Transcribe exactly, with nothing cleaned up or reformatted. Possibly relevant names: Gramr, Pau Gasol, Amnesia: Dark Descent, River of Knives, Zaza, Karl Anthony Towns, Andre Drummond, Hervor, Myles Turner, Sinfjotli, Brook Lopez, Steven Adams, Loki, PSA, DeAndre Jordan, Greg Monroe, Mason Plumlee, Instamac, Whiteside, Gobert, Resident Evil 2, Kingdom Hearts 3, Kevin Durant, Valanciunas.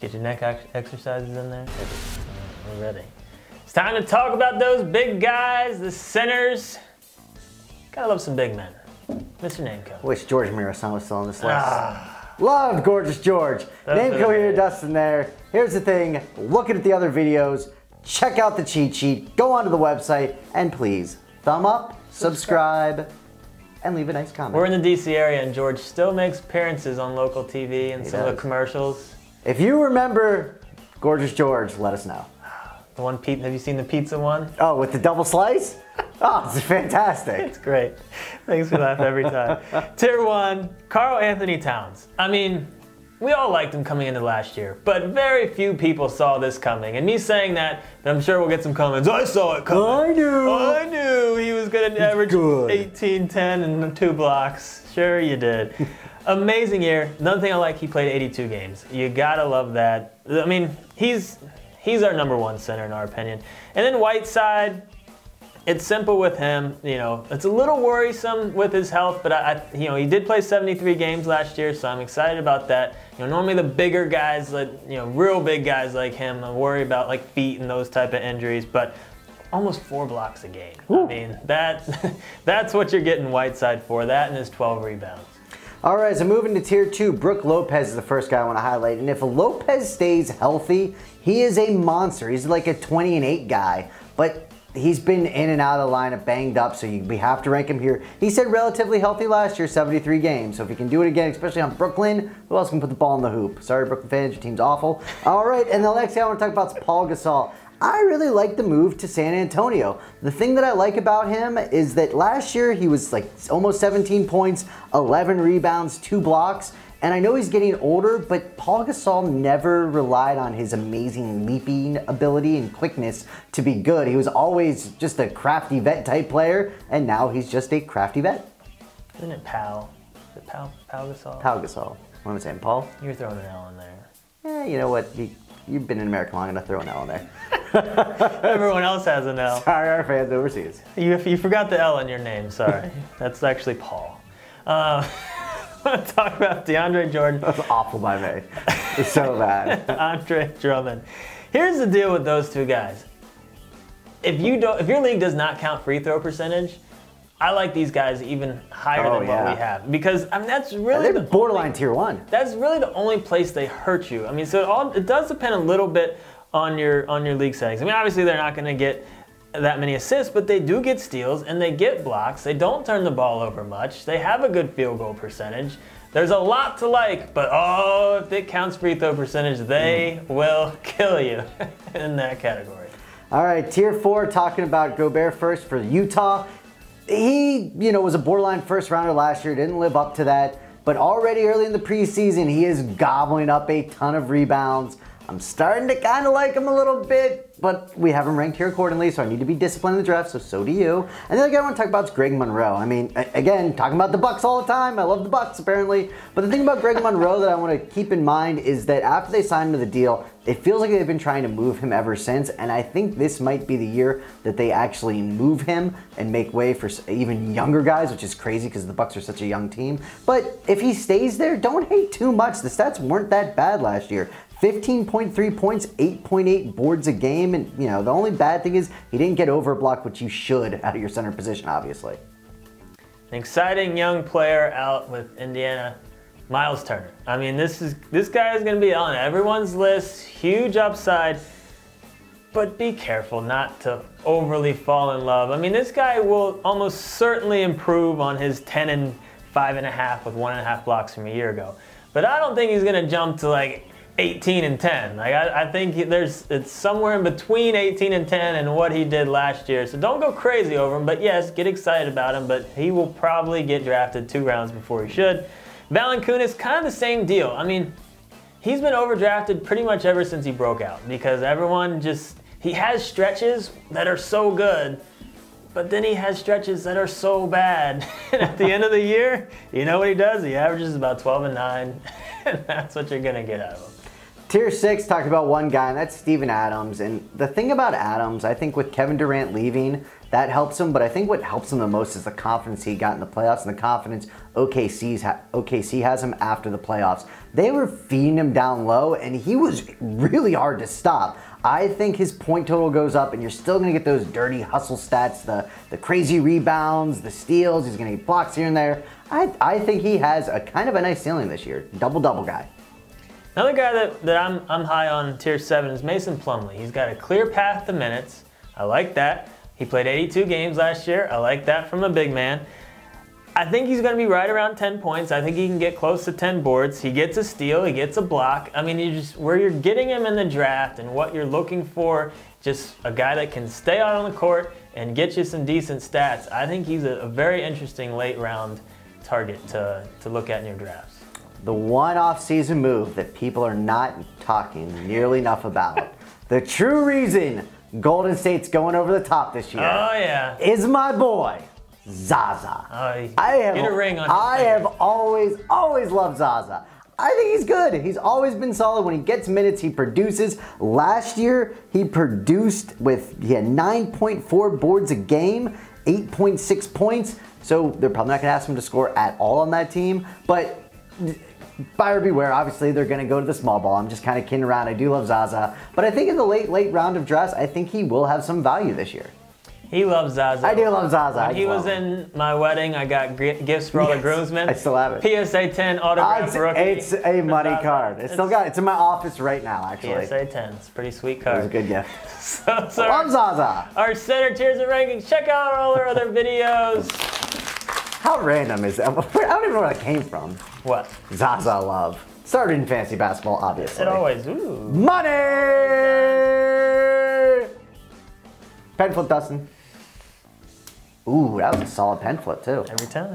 Get your neck ex exercises in there. We're ready. It's time to talk about those big guys, the centers. Gotta love some big men. Mister Namco. Wish George Mirasan was still on this list. Ah. Loved Gorgeous George. Namco here, Dustin there. Here's the thing, looking at the other videos, check out the cheat sheet, go onto the website, and please, thumb up, subscribe, and leave a nice comment. We're in the D C area and George still makes appearances on local T V and he some does. of the commercials. If you remember Gorgeous George, let us know. The one, Pete, have you seen the pizza one? Oh, with the double slice? Oh, it's fantastic. It's great. Makes me laugh every time. Tier one, Karl Anthony Towns. I mean, we all liked him coming into last year, but very few people saw this coming. And me saying that, and I'm sure we'll get some comments, I saw it coming. I knew. I knew he was going to average good. eighteen, ten, and two blocks. Sure you did. Amazing year. Another thing I like, he played eighty-two games. You gotta love that. I mean, he's he's our number one center in our opinion. And then Whiteside, it's simple with him. You know, it's a little worrisome with his health, but I, I you know, he did play seventy-three games last year, so I'm excited about that. You know, normally the bigger guys, like you know, real big guys like him, I worry about like feet and those type of injuries, but almost four blocks a game. Ooh. I mean, that that's what you're getting Whiteside for. That and his twelve rebounds. All right, so moving to tier two, Brook Lopez is the first guy I want to highlight. And if Lopez stays healthy, he is a monster. He's like a twenty and eight guy, but he's been in and out of the lineup, banged up, so you, we have to rank him here. He said relatively healthy last year, seventy-three games. So if he can do it again, especially on Brooklyn, who else can put the ball in the hoop? Sorry, Brooklyn fans, your team's awful. All right, and the next guy I want to talk about is Pau Gasol. I really like the move to San Antonio. The thing that I like about him is that last year he was like almost seventeen points, eleven rebounds, two blocks, and I know he's getting older, but Pau Gasol never relied on his amazing leaping ability and quickness to be good. He was always just a crafty vet type player, and now he's just a crafty vet. Isn't it Pau? Is it Pau, Pau Gasol? Pau Gasol. What am I saying, Paul? You're throwing an L in there. Yeah, you know what? He, you've been in America long enough to throw an L in there. Everyone else has an L. Sorry, our fans overseas. You, you forgot the L in your name, sorry. That's actually Paul. Uh, I want to talk about DeAndre Jordan. That's awful by me. It's so bad. Andre Drummond. Here's the deal with those two guys. If, you don't, if your league does not count free throw percentage, I like these guys even higher oh, than yeah. what we have. Because I mean, that's really yeah, they're the borderline only, tier one. That's really the only place they hurt you. I mean, so it, all, it does depend a little bit on your on your league settings. I mean, obviously they're not gonna get that many assists, but they do get steals and they get blocks. They don't turn the ball over much. They have a good field goal percentage. There's a lot to like, but oh, if it counts free throw percentage, they mm. will kill you in that category. All right, tier four, talking about Gobert first for Utah. He, you know, was a borderline first rounder last year, didn't live up to that, but already early in the preseason, he is gobbling up a ton of rebounds. I'm starting to kind of like him a little bit, but we have him ranked here accordingly, so I need to be disciplined in the draft, so so do you. And the other guy I want to talk about is Greg Monroe. I mean, again, talking about the Bucks all the time. I love the Bucks, apparently. But the thing about Greg Monroe that I want to keep in mind is that after they signed him to the deal, it feels like they've been trying to move him ever since, and I think this might be the year that they actually move him and make way for even younger guys, which is crazy because the Bucks are such a young team. But if he stays there, don't hate too much. The stats weren't that bad last year. fifteen point three points, eight point eight boards a game, and you know, the only bad thing is he didn't get over a block, which you should out of your center position, obviously. An exciting young player out with Indiana, Myles Turner. I mean, this is this guy is gonna be on everyone's list, huge upside, but be careful not to overly fall in love. I mean, this guy will almost certainly improve on his ten and five and a half with one and a half blocks from a year ago. But I don't think he's gonna jump to like eighteen and ten. Like I, I think there's it's somewhere in between eighteen and ten and what he did last year. So don't go crazy over him, but yes, get excited about him, but he will probably get drafted two rounds before he should. Valanciunas, kind of the same deal. I mean, he's been overdrafted pretty much ever since he broke out because everyone just, he has stretches that are so good, but then he has stretches that are so bad. And at the end of the year, you know what he does? He averages about twelve and nine, and that's what you're gonna get out of him. Tier six talked about one guy, and that's Steven Adams. And the thing about Adams, I think with Kevin Durant leaving, that helps him, but I think what helps him the most is the confidence he got in the playoffs and the confidence O K C's ha O K C has him after the playoffs. They were feeding him down low, and he was really hard to stop. I think his point total goes up, and you're still going to get those dirty hustle stats, the, the crazy rebounds, the steals. He's going to get blocks here and there. I, I think he has a kind of a nice ceiling this year. Double-double guy. Another guy that, that I'm, I'm high on tier seven is Mason Plumlee. He's got a clear path to minutes. I like that. He played eighty-two games last year. I like that from a big man. I think he's going to be right around ten points. I think he can get close to ten boards. He gets a steal. He gets a block. I mean, you just where you're getting him in the draft and what you're looking for, just a guy that can stay out on the court and get you some decent stats. I think he's a, a very interesting late-round target to, to look at in your drafts. The one off-season move that people are not talking nearly enough about. The true reason Golden State's going over the top this year. Oh yeah, is my boy Zaza. Oh, I have get a ring on. I finger. have always, always loved Zaza. I think he's good. He's always been solid. When he gets minutes, he produces. Last year, he produced with he had nine point four boards a game, eight point six points. So they're probably not going to ask him to score at all on that team, but. Buyer beware, obviously they're going to go to the small ball. I'm just kind of kidding around. I do love Zaza. But I think in the late, late round of drafts, I think he will have some value this year. He loves Zaza. I do love Zaza. When I he was him. in my wedding, I got gifts for all yes, the groomsmen. I still have it. P S A ten autograph rookie. It's a money Zaza. card. It's, it's still got. It's in my office right now, actually. P S A ten. It's a pretty sweet card. It was a good gift. so, so love our, Zaza. Our center tiers and rankings. Check out all our other videos. How random is that? I don't even know where that came from. What? Zaza love. Started in fantasy basketball, obviously. It always. Ooh. Money! Pen flip, Dustin. Ooh, that was a solid pen flip, too. Every time.